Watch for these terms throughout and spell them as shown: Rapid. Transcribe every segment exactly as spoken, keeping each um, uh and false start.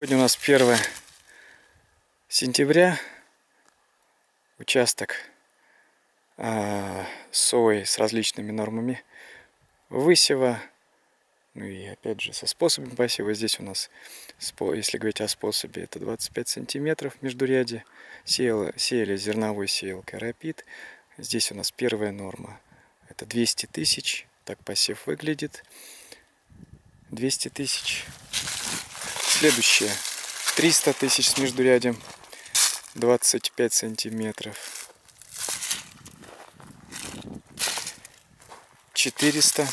Сегодня у нас первое сентября. Участок э, сои с различными нормами высева. Ну и опять же со способами посева. Здесь у нас, если говорить о способе, это двадцать пять сантиметров междурядье. Сеяла, сеяли зерновой сеялкой Rapid. Здесь у нас первая норма. Это двести тысяч. Так посев выглядит. двести тысяч. Следующее триста тысяч с междурядем, двадцать пять сантиметров, четыреста.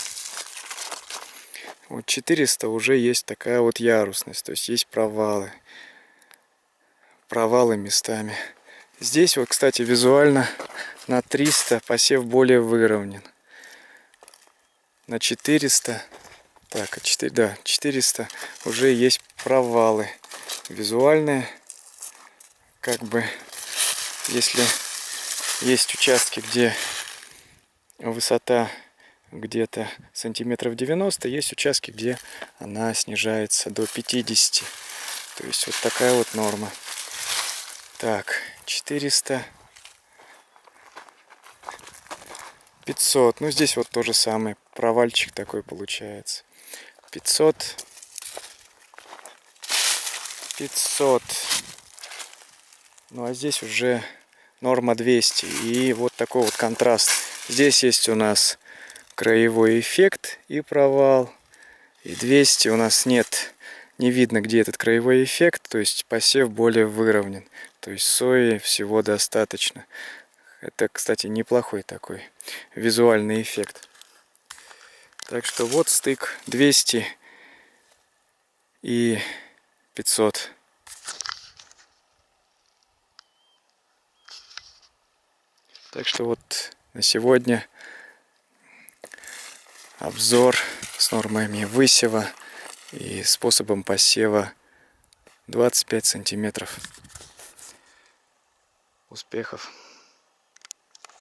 Вот четыреста уже есть такая вот ярусность, то есть есть провалы, провалы местами. Здесь вот, кстати, визуально на триста посев более выровнен, на четыреста. Так, четыре, да, четыреста уже есть провалы визуальные. Как бы, если есть участки, где высота где-то сантиметров девяносто, есть участки, где она снижается до пятидесяти. То есть вот такая вот норма. Так, четыреста. пятьсот. Ну, здесь вот то же самое. Провальчик такой получается. пятьсот, пятьсот. Ну а здесь уже норма двести. И вот такой вот контраст. Здесь есть у нас краевой эффект и провал. И двести у нас нет, не видно, где этот краевой эффект. То есть посев более выровнен. То есть сои всего достаточно. Это, кстати, неплохой такой визуальный эффект. Так что вот стык двести и пятьсот. Так что вот на сегодня обзор с нормами высева и способом посева двадцать пять сантиметров. Успехов!